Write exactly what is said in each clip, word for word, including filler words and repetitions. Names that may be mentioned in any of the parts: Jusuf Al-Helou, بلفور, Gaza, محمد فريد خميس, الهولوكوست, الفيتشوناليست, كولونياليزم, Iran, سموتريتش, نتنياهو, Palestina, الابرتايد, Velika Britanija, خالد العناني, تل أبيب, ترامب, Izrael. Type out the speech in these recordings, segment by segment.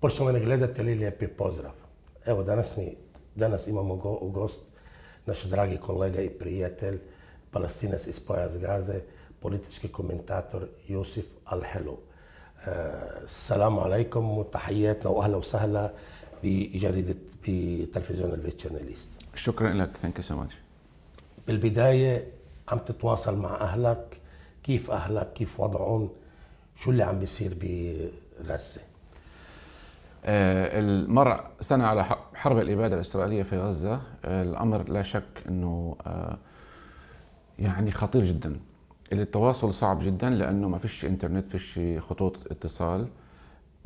Poštovane gledatelji, lijepi pozdrav. Evo, danas imamo u gost naš dragi kolega i prijatelj, palestinac iz Pojas Gaze, politički komentator Jusuf Al-Helou. Assalamu alaikum, tahijatna, ahla wa sahla بتلفزيون الفيتشوناليست. شكرا لك. ثانك يو سو ماتش. بالبدايه عم تتواصل مع اهلك، كيف اهلك؟ كيف وضعهم؟ شو اللي عم بيصير بغزه؟ آه مر سنه على حرب الاباده الاسرائيليه في غزه. آه الامر لا شك انه آه يعني خطير جدا. التواصل صعب جدا لانه ما فيش انترنت، فيش خطوط اتصال.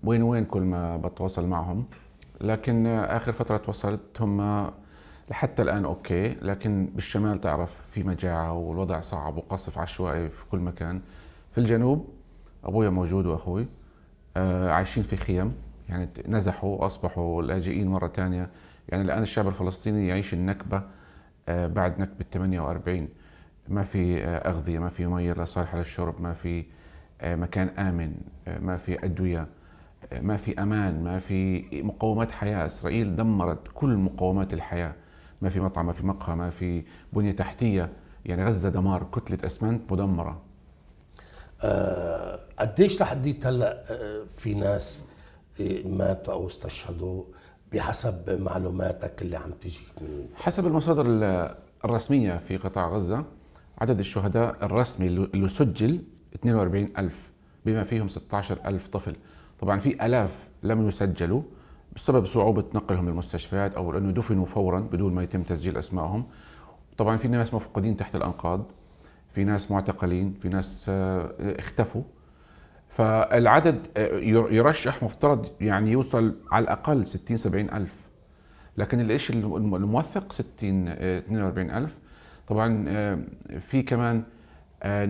وين وين كل ما بتواصل معهم، لكن آخر فترة توصلت هم لحتى الآن أوكي، لكن بالشمال تعرف في مجاعة والوضع صعب وقصف عشوائي في كل مكان. في الجنوب أبويا موجود وأخوي آه عايشين في خيم، يعني نزحوا وأصبحوا لاجئين مرة تانية. يعني الآن الشعب الفلسطيني يعيش النكبة آه بعد نكبة ثمانية وأربعين. ما في آه أغذية، ما في مية لا صالحة للشرب، ما في آه مكان آمن، آه ما في أدوية، ما في أمان، ما في مقومات حياة. إسرائيل دمرت كل مقومات الحياة، ما في مطعم، ما في مقهى، ما في بنية تحتية. يعني غزة دمار، كتلة أسمنت مدمرة. قديش أه لحديت هلا في ناس ماتوا أو استشهدوا بحسب معلوماتك اللي عم تجيك؟ حسب المصادر الرسمية في قطاع غزة عدد الشهداء الرسمي اللي سجل اثنين وأربعين ألف، بما فيهم ستة عشر ألف طفل. طبعا في آلاف لم يسجلوا بسبب صعوبة نقلهم للمستشفيات أو لأنه دفنوا فورا بدون ما يتم تسجيل أسمائهم. طبعا في ناس مفقودين تحت الأنقاض، في ناس معتقلين، في ناس اختفوا. فالعدد يرشح مفترض يعني يوصل على الأقل ستين سبعين ألف، لكن الشيء الموثق ستين اثنين وأربعين ألف. طبعا في كمان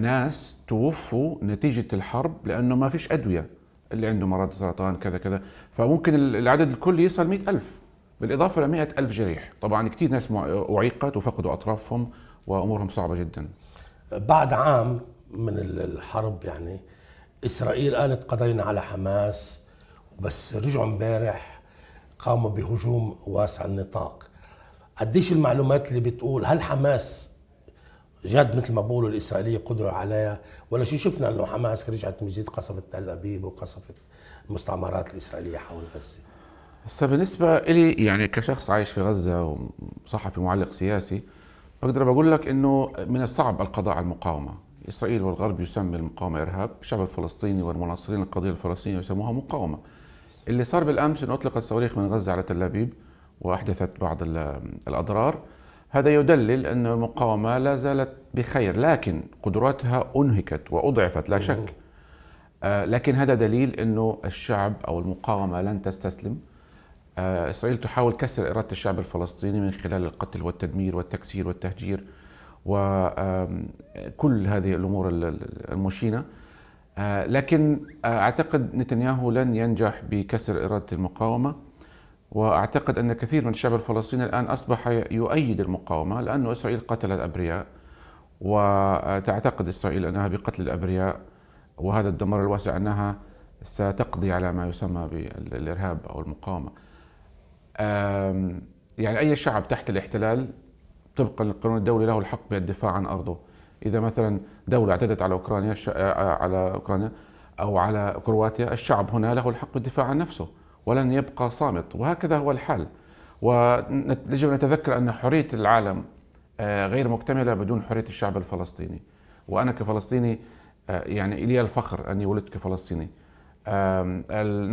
ناس توفوا نتيجة الحرب لأنه ما فيش أدوية، اللي عنده مرض سرطان كذا كذا. فممكن العدد الكلي يصل مئة ألف، بالإضافة لمئة ألف جريح. طبعا كثير ناس أعيقت وفقدوا أطرافهم وأمورهم صعبة جدا. بعد عام من الحرب يعني إسرائيل قالت قضينا على حماس، بس رجعوا امبارح قاموا بهجوم واسع النطاق. قديش المعلومات اللي بتقول هل حماس جد مثل ما بقولوا الإسرائيلية قدروا عليها، ولا شو شفنا انه حماس رجعت من جديد قصفت تل أبيب وقصفت المستعمرات الإسرائيلية حول غزة؟ هسا بالنسبة إلي يعني كشخص عايش في غزة وصحفي معلق سياسي، بقدر بقول لك إنه من الصعب القضاء على المقاومة. إسرائيل والغرب يسمي المقاومة إرهاب، الشعب الفلسطيني والمناصرين للقضية الفلسطينية يسموها مقاومة. اللي صار بالأمس إنه أطلقت صواريخ من غزة على تل أبيب وأحدثت بعض الأضرار. هذا يدلل أن المقاومة لا زالت بخير، لكن قدراتها أنهكت وأضعفت لا شك. آه لكن هذا دليل أنه الشعب أو المقاومة لن تستسلم. آه إسرائيل تحاول كسر إرادة الشعب الفلسطيني من خلال القتل والتدمير والتكسير والتهجير وكل هذه الأمور المشينة. آه لكن آه أعتقد نتنياهو لن ينجح بكسر إرادة المقاومة، وأعتقد أن كثير من الشعب الفلسطيني الآن أصبح يؤيد المقاومة لأنه إسرائيل قتلت أبرياء، وتعتقد إسرائيل أنها بقتل الأبرياء وهذا الدمار الواسع أنها ستقضي على ما يسمى بالإرهاب أو المقاومة. يعني أي شعب تحت الاحتلال طبقا للقانون الدولي له الحق بالدفاع عن أرضه. إذا مثلا دولة اعتدت على أوكرانيا على أوكرانيا أو على كرواتيا، الشعب هنا له الحق بالدفاع عن نفسه ولن يبقى صامت، وهكذا هو الحال. ويجب أن نتذكر أن حرية العالم غير مكتملة بدون حرية الشعب الفلسطيني. وأنا كفلسطيني يعني إلي الفخر أني ولدت كفلسطيني.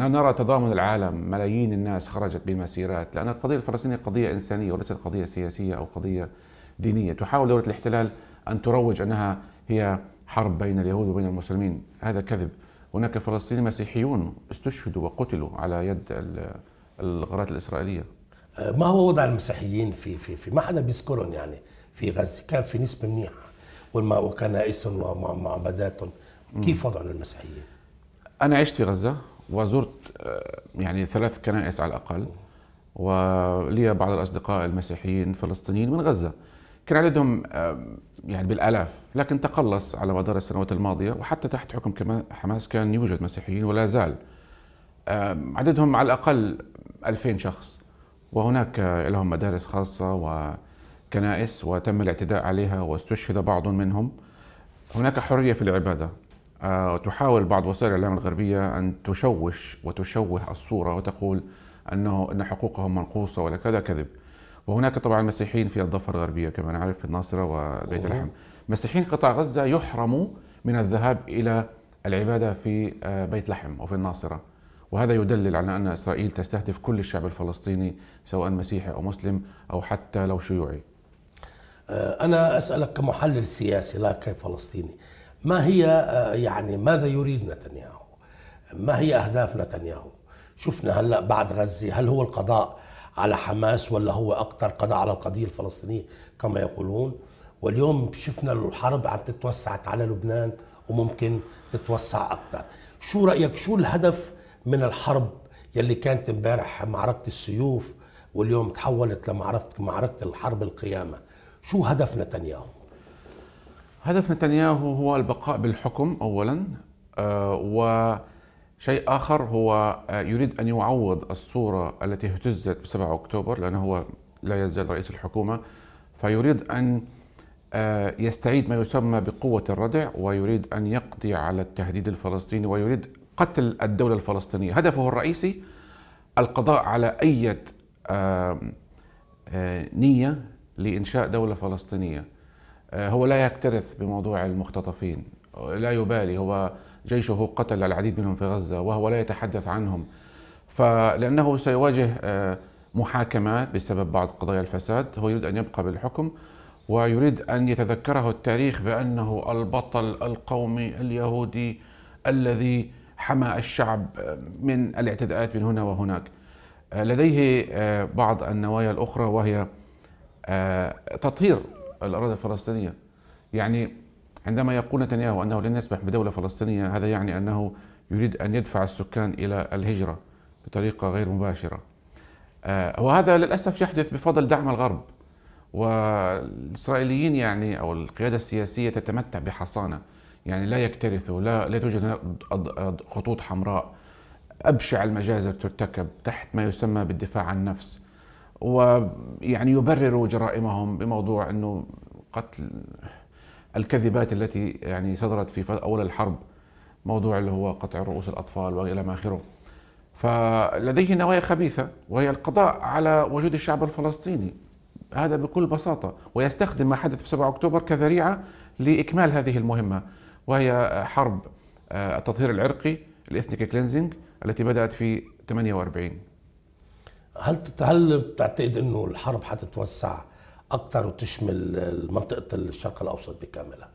نرى تضامن العالم، ملايين الناس خرجت بمسيرات، لأن القضية الفلسطينية قضية إنسانية وليست قضية سياسية أو قضية دينية. تحاول دولة الاحتلال أن تروج أنها هي حرب بين اليهود وبين المسلمين، هذا كذب. هناك فلسطينيين مسيحيون استشهدوا وقتلوا على يد الغارات الإسرائيلية. ما هو وضع المسيحيين في في في ما حدا بيذكرهم يعني في غزة؟ كان في نسبة منيحة وكنائسهم ومعبداتهم، كيف وضعهم المسيحيين؟ أنا عشت في غزة وزرت يعني ثلاث كنائس على الأقل، ولي بعض الأصدقاء المسيحيين الفلسطينيين من غزة. كان عددهم يعني بالآلاف، لكن تقلص على مدار السنوات الماضية، وحتى تحت حكم حماس كان يوجد مسيحيين ولا زال. عددهم على الأقل ألفين شخص، وهناك لهم مدارس خاصة وكنائس وتم الاعتداء عليها واستشهد بعض منهم. هناك حرية في العبادة. تحاول بعض وسائل الإعلام الغربية أن تشوش وتشوه الصورة وتقول أنه أن حقوقهم منقوصة ولا كذا، كذب. وهناك طبعا مسيحيين في الضفة الغربية كما نعرف في الناصرة وبيت لحم، مسيحيين قطاع غزة يحرموا من الذهاب إلى العبادة في بيت لحم وفي الناصرة، وهذا يدلل على أن إسرائيل تستهدف كل الشعب الفلسطيني سواء مسيحي أو مسلم أو حتى لو شيوعي. أنا أسألك كمحلل سياسي لا كفلسطيني، ما هي يعني ماذا يريد نتنياهو؟ ما هي أهداف نتنياهو؟ شفنا هلأ بعد غزة، هل هو القضاء على حماس ولا هو أكثر قضاء على القضية الفلسطينية كما يقولون؟ واليوم شفنا الحرب عم تتوسع على لبنان وممكن تتوسع أكثر. شو رأيك، شو الهدف من الحرب يلي كانت امبارح معركة السيوف واليوم تحولت لمعركة معركة الحرب القيامة؟ شو هدف نتنياهو؟ هدف نتنياهو هو البقاء بالحكم أولا، وشيء آخر هو يريد أن يعوض الصورة التي اهتزت بسبعة أكتوبر، لأنه هو لا يزال رئيس الحكومة، فيريد أن يستعيد ما يسمى بقوة الردع، ويريد أن يقضي على التهديد الفلسطيني، ويريد قتل الدولة الفلسطينية. هدفه الرئيسي القضاء على أي نية لإنشاء دولة فلسطينية. هو لا يكترث بموضوع المختطفين، لا يبالي، هو جيشه قتل العديد منهم في غزة وهو لا يتحدث عنهم، فلأنه سيواجه محاكمات بسبب بعض قضايا الفساد. هو يريد أن يبقى بالحكم، ويريد أن يتذكره التاريخ بأنه البطل القومي اليهودي الذي حمى الشعب من الاعتداءات من هنا وهناك. لديه بعض النوايا الأخرى وهي تطهير الأراضي الفلسطينية. يعني عندما يقول نتنياهو أنه لن يسمح بدولة فلسطينية، هذا يعني أنه يريد أن يدفع السكان إلى الهجرة بطريقة غير مباشرة، وهذا للأسف يحدث بفضل دعم الغرب. والإسرائيليين يعني أو القيادة السياسية تتمتع بحصانة، يعني لا يكترثوا، لا لا توجد خطوط حمراء. أبشع المجازر ترتكب تحت ما يسمى بالدفاع عن النفس، ويعني يبرروا جرائمهم بموضوع أنه قتل الكذبات التي يعني صدرت في أول الحرب، موضوع اللي هو قطع رؤوس الأطفال وإلى ما آخره. فلديه نوايا خبيثة وهي القضاء على وجود الشعب الفلسطيني، هذا بكل بساطة، ويستخدم ما حدث بسبعة أكتوبر كذريعة لإكمال هذه المهمة، وهي حرب التطهير العرقي الإثنيك كلينزينج التي بدأت في ثمانية وأربعين. هل هل بتعتقد انه الحرب حتتوسع اكثر وتشمل منطقه الشرق الاوسط بكاملها؟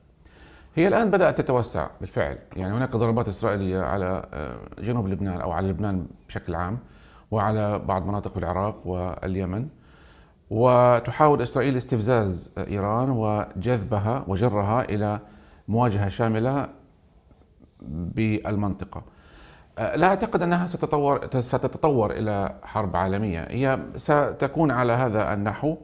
هي الان بدات تتوسع بالفعل، يعني هناك ضربات اسرائيليه على جنوب لبنان او على لبنان بشكل عام وعلى بعض مناطق في العراق واليمن، وتحاول اسرائيل استفزاز ايران وجذبها وجرها الى مواجهه شامله بالمنطقه. لا أعتقد أنها ستتطور ستتطور إلى حرب عالمية، هي ستكون على هذا النحو،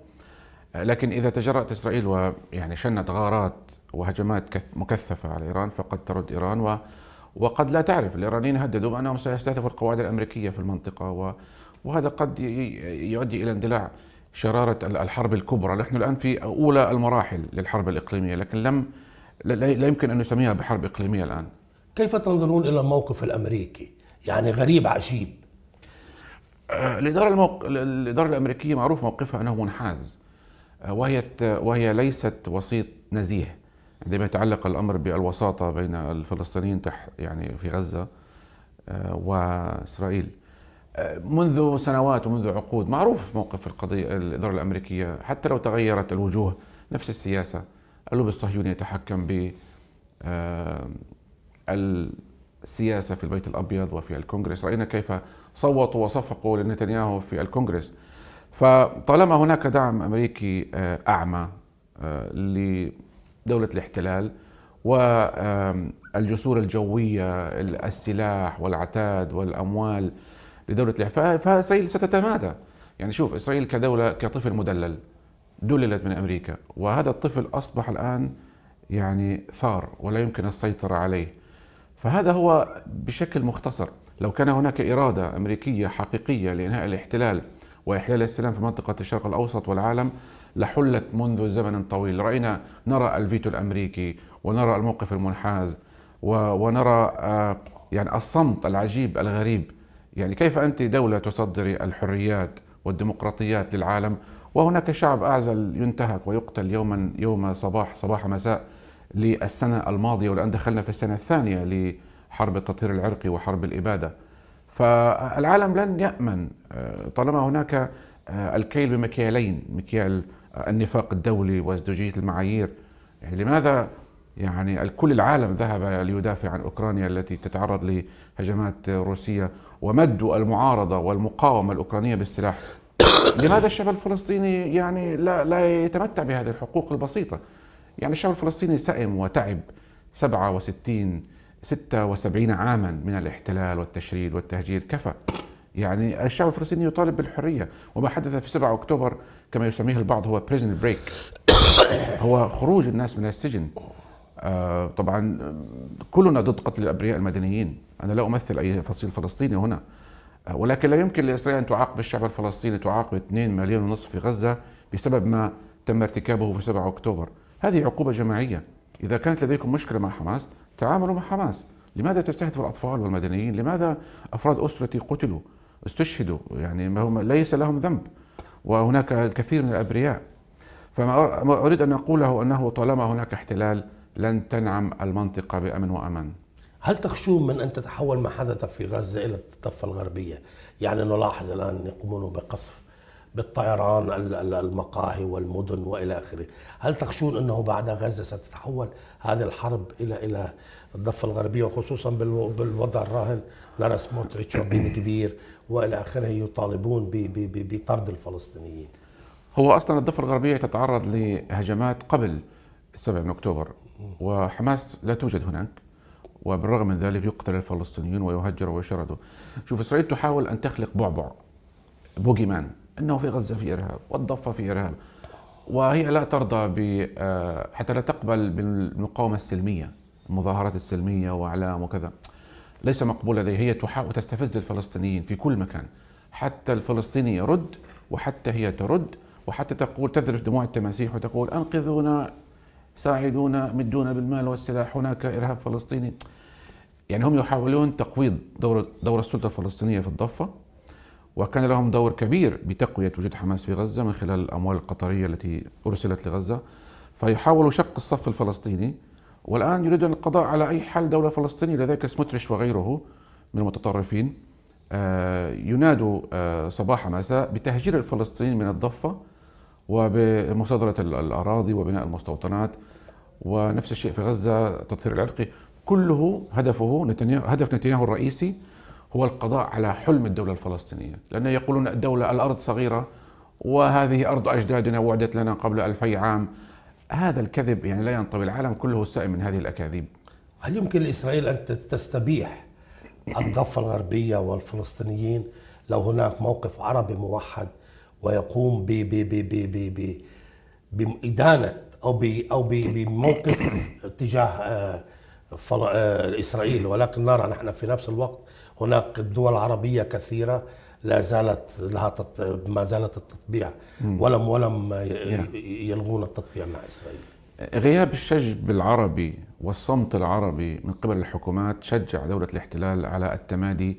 لكن إذا تجرأت إسرائيل ويعني شنت غارات وهجمات مكثفة على إيران فقد ترد إيران، و وقد لا تعرف. الإيرانيين هددوا بأنهم سيستهدفوا القواعد الأمريكية في المنطقة، و وهذا قد يؤدي إلى اندلاع شرارة الحرب الكبرى. نحن الآن في أولى المراحل للحرب الإقليمية، لكن لم لا يمكن أن نسميها بحرب إقليمية الآن. كيف تنظرون إلى الموقف الأمريكي؟ يعني غريب عجيب. الإدارة الموق... الإدارة الأمريكية معروف موقفها أنه منحاز، وهي وهي ليست وسيط نزيه عندما يتعلق الأمر بالوساطة بين الفلسطينيين تح... يعني في غزة وإسرائيل. منذ سنوات ومنذ عقود معروف موقف القضية الإدارة الأمريكية، حتى لو تغيرت الوجوه نفس السياسة. اللوبي الصهيوني يتحكم ب السياسة في البيت الأبيض وفي الكونغرس، رأينا كيف صوتوا وصفقوا لنتنياهو في الكونغرس. فطالما هناك دعم أمريكي أعمى لدولة الاحتلال والجسور الجوية، السلاح والعتاد والأموال لدولة الاحتلال، فإسرائيل ستتمادى. يعني شوف، إسرائيل كدولة كطفل مدلل دللت من أمريكا، وهذا الطفل أصبح الآن يعني ثار ولا يمكن السيطرة عليه. فهذا هو بشكل مختصر. لو كان هناك إرادة أمريكية حقيقية لإنهاء الاحتلال وإحلال السلام في منطقة الشرق الأوسط والعالم لحلت منذ زمن طويل. رأينا نرى الفيتو الأمريكي ونرى الموقف المنحاز ونرى يعني الصمت العجيب الغريب. يعني كيف أنت دولة تصدري الحريات والديمقراطيات للعالم وهناك شعب أعزل ينتهك ويقتل يوما يوم صباح صباح مساء للسنة الماضية، ولأن دخلنا في السنة الثانية لحرب التطهير العرقي وحرب الإبادة. فالعالم لن يأمن طالما هناك الكيل بمكيالين، مكيال النفاق الدولي وازدواجية المعايير. لماذا يعني كل العالم ذهب ليدافع عن أوكرانيا التي تتعرض لهجمات روسية ومدوا المعارضة والمقاومة الأوكرانية بالسلاح؟ لماذا الشعب الفلسطيني يعني لا, لا يتمتع بهذه الحقوق البسيطة؟ يعني الشعب الفلسطيني سئم وتعب سبعة وستين ستة وسبعين عاما من الاحتلال والتشريد والتهجير، كفى. يعني الشعب الفلسطيني يطالب بالحرية، وما حدث في سبعة أكتوبر كما يسميه البعض هو prison break، هو خروج الناس من السجن. آه طبعا كلنا ضد قتل الأبرياء المدنيين، أنا لا أمثل أي فصيل فلسطيني هنا، آه ولكن لا يمكن لإسرائيل أن تعاقب الشعب الفلسطيني، تعاقب مليونين ونصف في غزة بسبب ما تم ارتكابه في سبعة أكتوبر. هذه عقوبة جماعية. إذا كانت لديكم مشكلة مع حماس تعاملوا مع حماس، لماذا تستهدف الأطفال والمدنيين؟ لماذا أفراد أسرتي قتلوا استشهدوا؟ يعني ما هم ليس لهم ذنب، وهناك الكثير من الأبرياء. فما أريد أن أقوله أنه طالما هناك احتلال لن تنعم المنطقة بأمن وأمان. هل تخشون من أن تتحول ما حدث في غزة إلى الضفة الغربية؟ يعني نلاحظ الآن يقومون بقصف بالطيران المقاهي والمدن والى اخره، هل تخشون انه بعد غزه ستتحول هذه الحرب الى الى الضفه الغربيه، وخصوصا بالوضع الراهن؟ نرى سموتريتش وبن كبير والى اخره يطالبون بطرد الفلسطينيين. هو اصلا الضفه الغربيه تتعرض لهجمات قبل سبعة أكتوبر، وحماس لا توجد هناك، وبالرغم من ذلك يقتل الفلسطينيين ويهجروا ويشردوا. شوف، اسرائيل تحاول ان تخلق بعبع بوغيمان، انه في غزه في ارهاب والضفه في ارهاب، وهي لا ترضى ب حتى لا تقبل بالمقاومه السلميه، المظاهرات السلميه واعلام وكذا، ليس مقبول لديها. هي تحاول تستفز الفلسطينيين في كل مكان، حتى الفلسطيني يرد وحتى هي ترد، وحتى تقول تذرف دموع التماسيح وتقول انقذونا ساعدونا مدونا بالمال والسلاح هناك ارهاب فلسطيني. يعني هم يحاولون تقويض دور دور السلطه الفلسطينيه في الضفه، وكان لهم دور كبير بتقوية وجود حماس في غزة من خلال الأموال القطرية التي أرسلت لغزة، فيحاولوا شق الصف الفلسطيني، والآن يريدون القضاء على أي حل دولة فلسطينية. لذلك سموتريتش وغيره من المتطرفين ينادوا صباح مساء بتهجير الفلسطينيين من الضفة وبمصادرة الأراضي وبناء المستوطنات، ونفس الشيء في غزة التطهير العرقي، كله هدفه نتنياهو. هدف نتنياهو الرئيسي هو القضاء على حلم الدولة الفلسطينية، لأن يقولون الدولة الأرض صغيرة وهذه أرض أجدادنا وعدت لنا قبل ألفي عام. هذا الكذب يعني لا ينطوي، العالم كله سائم من هذه الأكاذيب. هل يمكن لإسرائيل أن تستبيح الضفة الغربية والفلسطينيين لو هناك موقف عربي موحد ويقوم ب ب ب ب ب بإدانة أو ب أو بموقف تجاه إسرائيل؟ ولكن نرى نحن في نفس الوقت هناك دول عربية كثيرة لا زالت لها تط... ما زالت التطبيع، ولم ولم يلغون التطبيع مع إسرائيل. غياب الشجب العربي والصمت العربي من قبل الحكومات شجع دولة الاحتلال على التمادي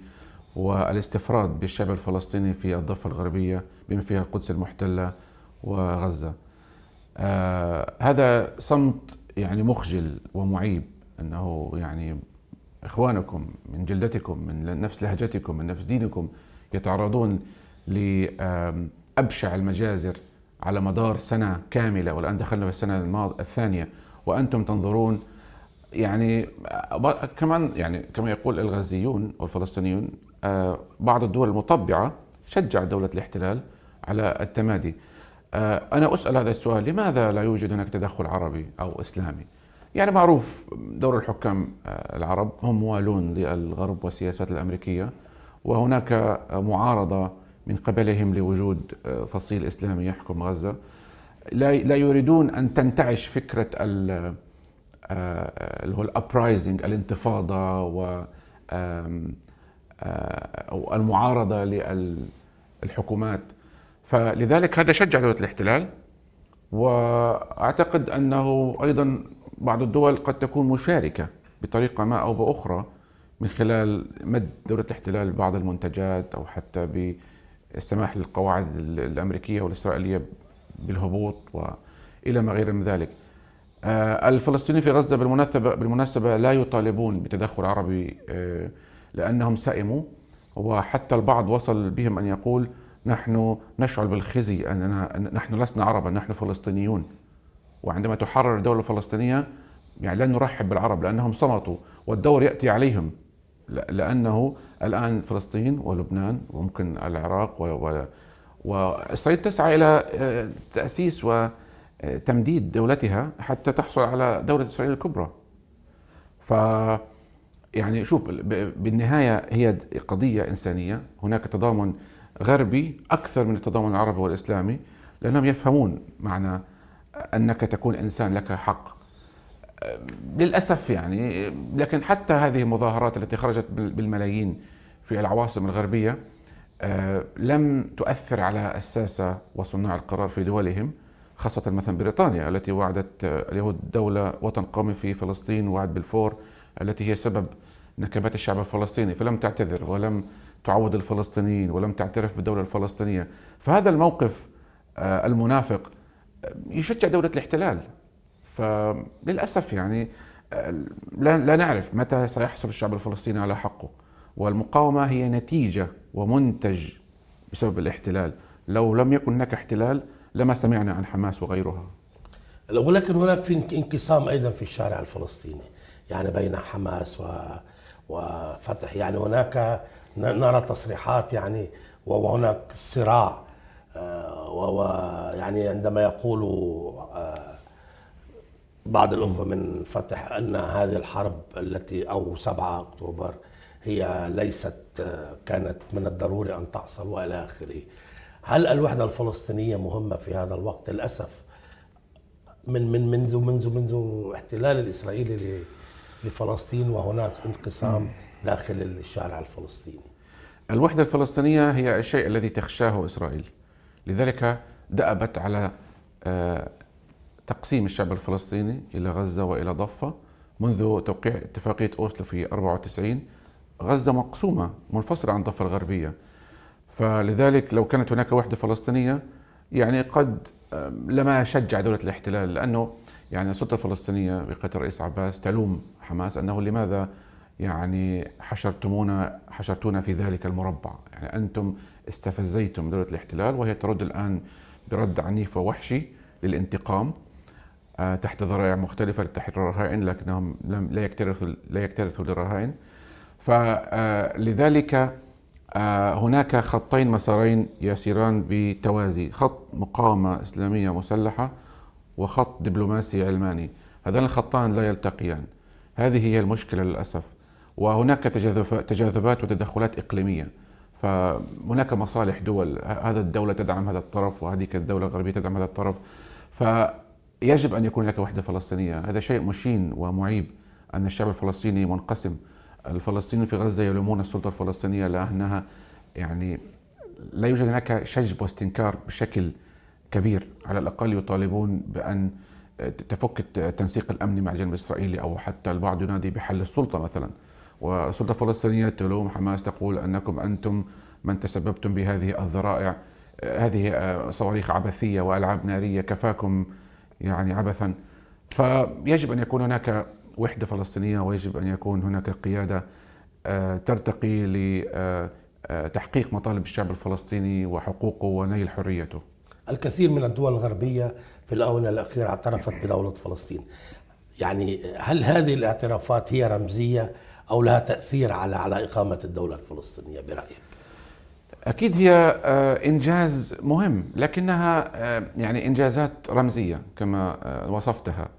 والاستفراد بالشعب الفلسطيني في الضفة الغربية بما فيها القدس المحتلة وغزة. آه هذا صمت يعني مخجل ومعيب، أنه يعني إخوانكم من جلدتكم من نفس لهجتكم من نفس دينكم يتعرضون لأبشع المجازر على مدار سنة كاملة، والآن دخلنا في السنة الثانية وأنتم تنظرون. يعني كمان يعني كما يقول الغزيون والفلسطينيون، بعض الدول المطبعة شجع دولة الاحتلال على التمادي. أنا أسأل هذا السؤال، لماذا لا يوجد هناك تدخل عربي أو إسلامي؟ يعني معروف دور الحكام العرب، هم موالون للغرب والسياسات الأمريكية، وهناك معارضة من قبلهم لوجود فصيل إسلامي يحكم غزة. لا يريدون أن تنتعش فكرة اللي هو الابرايزنج، الانتفاضة و أو المعارضة للحكومات. فلذلك هذا شجع دولة الاحتلال، وأعتقد أنه أيضا بعض الدول قد تكون مشاركة بطريقة ما أو بأخرى من خلال مد دولة الاحتلال بعض المنتجات، أو حتى بالسماح للقواعد الأمريكية والإسرائيلية بالهبوط وإلى ما غير من ذلك. الفلسطينيين في غزة بالمناسبة لا يطالبون بتدخل عربي لأنهم سئموا، وحتى البعض وصل بهم أن يقول نحن نشعر بالخزي أننا نحن لسنا عربا، نحن فلسطينيون، وعندما تحرر دولة فلسطينية يعني لا نرحب بالعرب لأنهم صمتوا، والدور يأتي عليهم لأنه الآن فلسطين ولبنان وممكن العراق وإسرائيل تسعى إلى تأسيس وتمديد دولتها حتى تحصل على دولة إسرائيل الكبرى. ف يعني شوف، بالنهاية هي قضية إنسانية، هناك تضامن غربي أكثر من التضامن العربي والإسلامي لأنهم يفهمون معنى أنك تكون إنسان لك حق. للأسف يعني، لكن حتى هذه المظاهرات التي خرجت بالملايين في العواصم الغربية لم تؤثر على الساسة وصناع القرار في دولهم، خاصة مثلا بريطانيا التي وعدت اليهود دولة وطن قومي في فلسطين، وعد بلفور التي هي سبب نكبات الشعب الفلسطيني، فلم تعتذر ولم تعود الفلسطينيين ولم تعترف بالدولة الفلسطينية. فهذا الموقف المنافق يشجع دولة الاحتلال. فللأسف يعني لا نعرف متى سيحصل الشعب الفلسطيني على حقه، والمقاومة هي نتيجة ومنتج بسبب الاحتلال. لو لم يكن هناك احتلال لما سمعنا عن حماس وغيرها. ولكن هناك في انقسام أيضا في الشارع الفلسطيني، يعني بين حماس وفتح، يعني هناك نرى تصريحات يعني، وهناك صراع، ويعني عندما يقول بعض الأخوة من فتح أن هذه الحرب التي أو سبعة أكتوبر هي ليست كانت من الضروري أن تحصل وإلى آخره. هل الوحدة الفلسطينية مهمة في هذا الوقت؟ للأسف من من منذ منذ منذ احتلال الإسرائيلي لفلسطين وهناك انقسام داخل الشارع الفلسطيني. الوحدة الفلسطينية هي الشيء الذي تخشاه إسرائيل، لذلك دأبت على تقسيم الشعب الفلسطيني إلى غزة وإلى ضفة منذ توقيع اتفاقية أوسلو في أربعة وتسعين. غزة مقسومة منفصلة عن الضفة الغربية، فلذلك لو كانت هناك وحدة فلسطينية يعني قد لما شجع دولة الاحتلال، لأنه يعني السلطة الفلسطينية بقيادة الرئيس عباس تلوم حماس أنه لماذا يعني حشرتمونا حشرتونا في ذلك المربع، يعني أنتم استفزيتم دولة الاحتلال، وهي ترد الآن برد عنيف ووحشي للانتقام تحت ذرائع مختلفة لتحرير الرهائن، لكنهم لم لا يكترثوا لا يكترثوا للرهائن. فلذلك هناك خطين مسارين يسيران بتوازي، خط مقاومة إسلامية مسلحة وخط دبلوماسي علماني، هذان الخطان لا يلتقيان. هذه هي المشكلة للأسف، وهناك تجاذبات وتدخلات إقليمية، فهناك مصالح دول، هذا الدولة تدعم هذا الطرف وهذه الدولة الغربية تدعم هذا الطرف، فيجب أن يكون هناك وحدة فلسطينية. هذا شيء مشين ومعيب أن الشعب الفلسطيني منقسم. الفلسطينيين في غزة يلومون السلطة الفلسطينية لأنها يعني لا يوجد هناك شجب واستنكار بشكل كبير، على الأقل يطالبون بأن تفك التنسيق الأمني مع الجانب الإسرائيلي، أو حتى البعض ينادي بحل السلطة مثلا، والسلطة الفلسطينية تلوم حماس تقول أنكم أنتم من تسببتم بهذه الذرائع، هذه صواريخ عبثية وألعاب نارية، كفاكم يعني عبثا. فيجب أن يكون هناك وحدة فلسطينية، ويجب أن يكون هناك قيادة ترتقي لتحقيق مطالب الشعب الفلسطيني وحقوقه ونيل حريته. الكثير من الدول الغربية في الآونة الأخيرة اعترفت بدولة فلسطين، يعني هل هذه الاعترافات هي رمزية أو لها تأثير على على إقامة الدولة الفلسطينية برأيك؟ أكيد هي إنجاز مهم، لكنها يعني إنجازات رمزية كما وصفتها.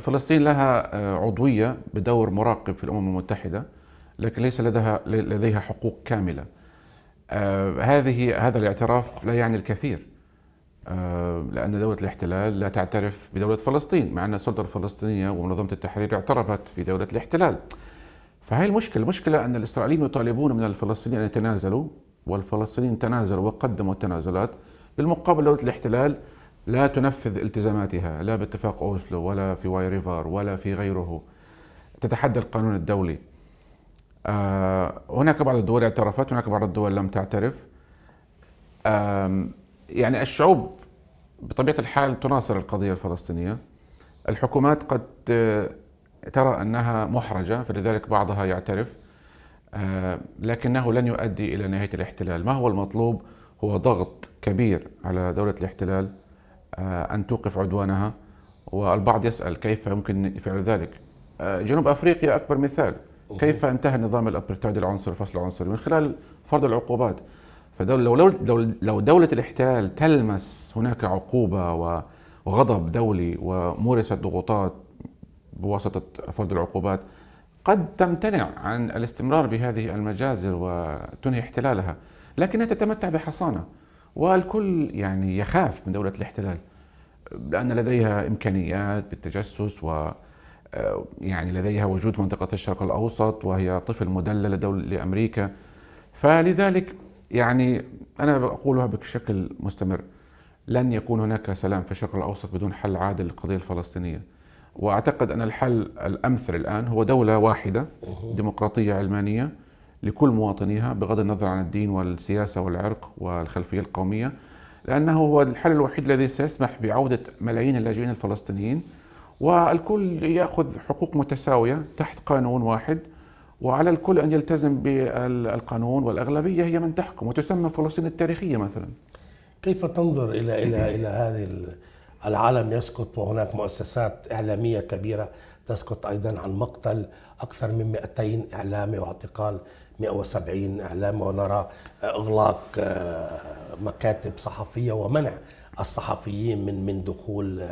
فلسطين لها عضوية بدور مراقب في الأمم المتحدة، لكن ليس لديها لديها حقوق كاملة. هذه هذا الاعتراف لا يعني الكثير، لأن دولة الاحتلال لا تعترف بدولة فلسطين، مع أن السلطة الفلسطينية ومنظمة التحرير اعترفت بدولة الاحتلال. فهي المشكلة، المشكلة أن الإسرائيليين يطالبون من الفلسطينيين أن يتنازلوا، والفلسطينيين تنازلوا وقدموا التنازلات، بالمقابل دولة الاحتلال لا تنفذ التزاماتها، لا باتفاق أوسلو ولا في واي ريفر ولا في غيره، تتحدى القانون الدولي. هناك بعض الدول اعترفت، هناك بعض الدول لم تعترف. يعني الشعوب بطبيعة الحال تناصر القضية الفلسطينية، الحكومات قد ترى أنها محرجة فلذلك بعضها يعترف، لكنه لن يؤدي إلى نهاية الاحتلال. ما هو المطلوب؟ هو ضغط كبير على دولة الاحتلال أن توقف عدوانها، والبعض يسأل كيف يمكن فعل ذلك؟ جنوب أفريقيا أكبر مثال، كيف انتهى نظام الابرتايد العنصري، الفصل العنصري، من خلال فرض العقوبات. فلو لو لو دولة الاحتلال تلمس هناك عقوبة وغضب دولي ومورست ضغوطات بواسطة فرض العقوبات، قد تمتنع عن الاستمرار بهذه المجازر وتنهي احتلالها، لكنها تتمتع بحصانة، والكل يعني يخاف من دولة الاحتلال لأن لديها إمكانيات بالتجسس، و يعني لديها وجود منطقة الشرق الأوسط، وهي طفل مدلل لدولة لأمريكا. فلذلك يعني أنا أقولها بشكل مستمر، لن يكون هناك سلام في الشرق الأوسط بدون حل عادل للقضية الفلسطينية، وأعتقد أن الحل الأمثل الآن هو دولة واحدة ديمقراطية علمانية لكل مواطنيها، بغض النظر عن الدين والسياسة والعرق والخلفية القومية، لأنه هو الحل الوحيد الذي سيسمح بعودة ملايين اللاجئين الفلسطينيين، والكل يأخذ حقوق متساوية تحت قانون واحد، وعلى الكل أن يلتزم بالقانون، والأغلبية هي من تحكم، وتسمى فلسطين التاريخية مثلا. كيف تنظر إلى إلى إلى هذه العالم يسقط وهناك مؤسسات إعلامية كبيرة تسقط أيضا عن مقتل أكثر من مئتين إعلامي واعتقال مئة وسبعين إعلامي، ونرى إغلاق مكاتب صحفية ومنع الصحفيين من من دخول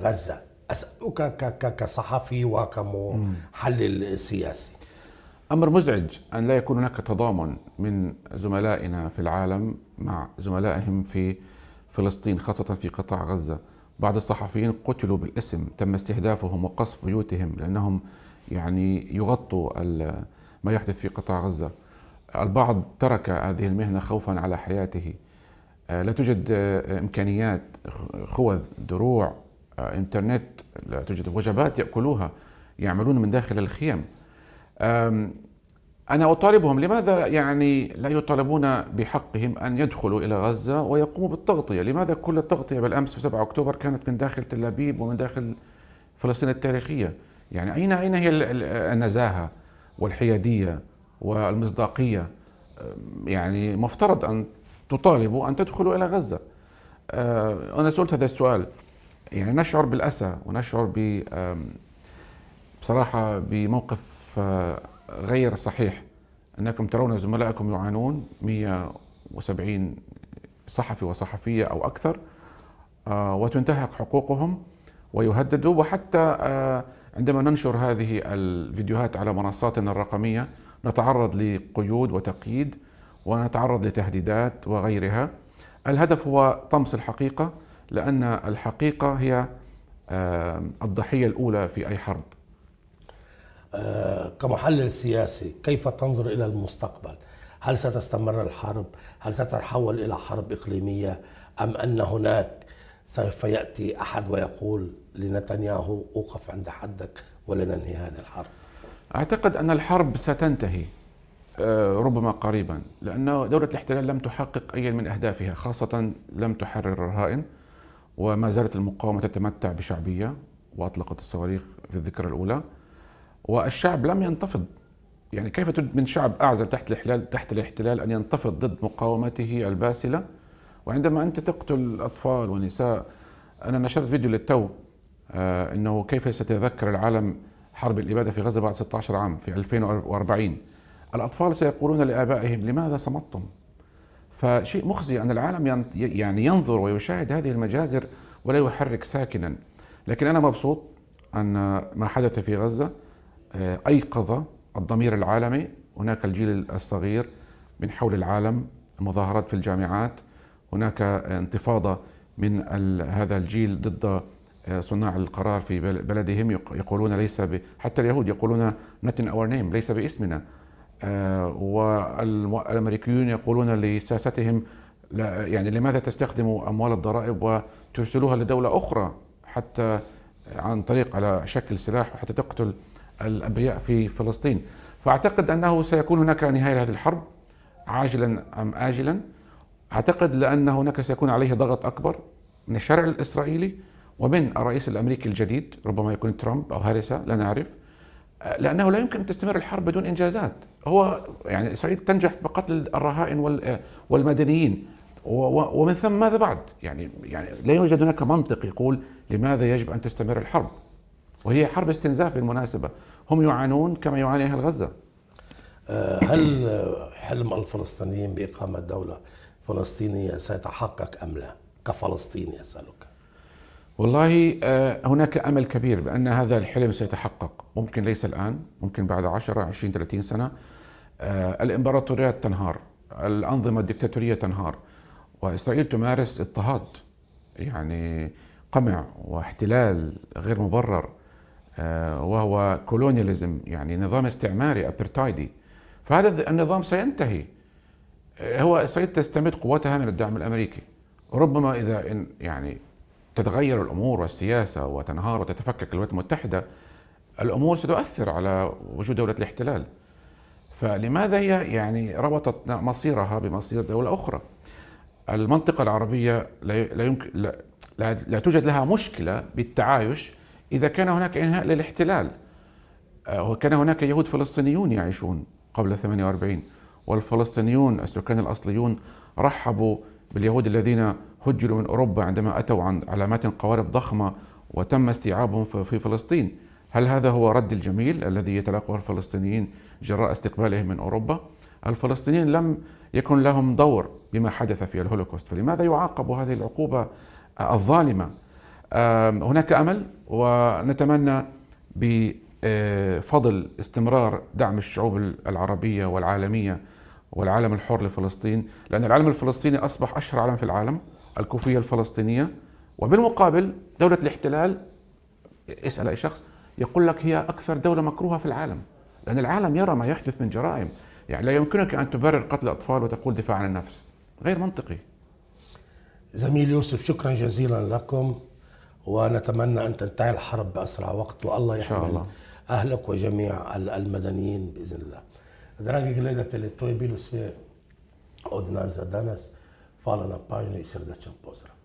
غزة. أسألك كصحفي وكمحلل سياسي، أمر مزعج أن لا يكون هناك تضامن من زملائنا في العالم مع زملائهم في فلسطين، خاصة في قطاع غزة. بعض الصحفيين قتلوا بالاسم، تم استهدافهم وقصف بيوتهم لأنهم يعني يغطوا ما يحدث في قطاع غزة. البعض ترك هذه المهنة خوفا على حياته. لا توجد إمكانيات، خوذ، دروع، إنترنت، لا توجد وجبات يأكلوها، يعملون من داخل الخيم. أنا أطالبهم، لماذا يعني لا يطالبون بحقهم أن يدخلوا إلى غزة ويقوموا بالتغطية؟ لماذا كل التغطية بالأمس في سبعة أكتوبر كانت من داخل تل أبيب ومن داخل فلسطين التاريخية؟ يعني أين أين هي النزاهة والحيادية والمصداقية؟ يعني مفترض أن تطالبوا أن تدخلوا إلى غزة. أنا سألت هذا السؤال، يعني نشعر بالأسى ونشعر بصراحة بموقف غير صحيح، أنكم ترون زملائكم يعانون، مئة وسبعين صحفي وصحفية أو أكثر، وتنتهك حقوقهم ويهددوا. وحتى عندما ننشر هذه الفيديوهات على منصاتنا الرقمية نتعرض لقيود وتقييد، ونتعرض لتهديدات وغيرها. الهدف هو طمس الحقيقة، لأن الحقيقة هي الضحية الأولى في أي حرب. كمحلل سياسي، كيف تنظر إلى المستقبل؟ هل ستستمر الحرب؟ هل ستتحول إلى حرب إقليمية؟ أم أن هناك سوف يأتي أحد ويقول لنتنياهو أوقف عند حدك ولننهي هذه الحرب؟ أعتقد أن الحرب ستنتهي ربما قريبا، لأن دولة الاحتلال لم تحقق أي من أهدافها، خاصة لم تحرر الرهائن، وما زالت المقاومة تتمتع بشعبية وأطلقت الصواريخ في الذكرى الأولى، والشعب لم ينتفض. يعني كيف تريد من شعب أعزل تحت الاحتلال تحت الاحتلال أن ينتفض ضد مقاومته الباسلة؟ وعندما أنت تقتل أطفال ونساء. أنا نشرت فيديو للتو آه أنه كيف سيتذكر العالم حرب الإبادة في غزة بعد ستة عشر عام في ألفين وأربعين. الأطفال سيقولون لآبائهم لماذا صمتم؟ فشيء مخزي أن العالم يعني ينظر ويشاهد هذه المجازر ولا يحرك ساكنا. لكن أنا مبسوط أن ما حدث في غزة أيقظ الضمير العالمي. هناك الجيل الصغير من حول العالم، مظاهرات في الجامعات، هناك انتفاضة من هذا الجيل ضد صناع القرار في بلدهم يقولون ليس ب... حتى اليهود يقولون nothing our name، ليس باسمنا. والامريكيون يقولون لساستهم لا، يعني لماذا تستخدموا اموال الضرائب وترسلوها لدوله اخرى حتى عن طريق على شكل سلاح حتى تقتل الابرياء في فلسطين. فاعتقد انه سيكون هناك نهايه لهذه الحرب عاجلا ام اجلا. اعتقد لان هناك سيكون عليه ضغط اكبر من الشارع الاسرائيلي ومن الرئيس الامريكي الجديد، ربما يكون ترامب او هاريس، لا نعرف، لانه لا يمكن ان تستمر الحرب بدون انجازات. هو يعني اسرائيل تنجح بقتل الرهائن والمدنيين، ومن ثم ماذا بعد؟ يعني يعني لا يوجد هناك منطق يقول لماذا يجب ان تستمر الحرب، وهي حرب استنزاف بالمناسبه، هم يعانون كما يعاني اهل غزه. هل حلم الفلسطينيين باقامه دوله فلسطينيه سيتحقق ام لا؟ كفلسطيني اسالك. والله هناك امل كبير بان هذا الحلم سيتحقق، ممكن ليس الان، ممكن بعد عشرة عشرين ثلاثين سنه. الامبراطوريات تنهار، الانظمه الدكتاتوريه تنهار، واسرائيل تمارس اضطهاد، يعني قمع واحتلال غير مبرر، وهو كولونياليزم، يعني نظام استعماري ابرتايدي. فهذا النظام سينتهي. هو اسرائيل تستمد قوتها من الدعم الامريكي، ربما اذا إن يعني تتغير الامور والسياسه وتنهار وتتفكك الولايات المتحده، الامور ستؤثر على وجود دوله الاحتلال. فلماذا هي يعني ربطت مصيرها بمصير دوله اخرى؟ المنطقه العربيه لا يمكن لا, لا, لا توجد لها مشكله بالتعايش اذا كان هناك انهاء للاحتلال. وكان هناك يهود فلسطينيون يعيشون قبل ثمانية وأربعين، والفلسطينيون السكان الاصليون رحبوا باليهود الذين هجروا من أوروبا عندما أتوا عن علامات قوارب ضخمة وتم استيعابهم في فلسطين. هل هذا هو رد الجميل الذي يتلقاه الفلسطينيين جراء استقبالهم من أوروبا؟ الفلسطينيين لم يكن لهم دور بما حدث في الهولوكوست، فلماذا يعاقبوا هذه العقوبة الظالمة؟ هناك أمل، ونتمنى بفضل استمرار دعم الشعوب العربية والعالمية والعالم الحر لفلسطين، لأن العالم الفلسطيني أصبح أشهر عالم في العالم، الكوفية الفلسطينية. وبالمقابل دولة الاحتلال، اسأل أي شخص يقول لك هي أكثر دولة مكروهة في العالم، لأن العالم يرى ما يحدث من جرائم. يعني لا يمكنك أن تبرر قتل أطفال وتقول دفاع عن النفس، غير منطقي. زميل يوسف، شكرا جزيلا لكم، ونتمنى أن تنتهي الحرب بأسرع وقت، والله يحمل أهلك وجميع المدنيين بإذن الله. Dragi gledatelji, to je bilo sve od nas za danas. Hvala na pažnju i srdačan pozdrav.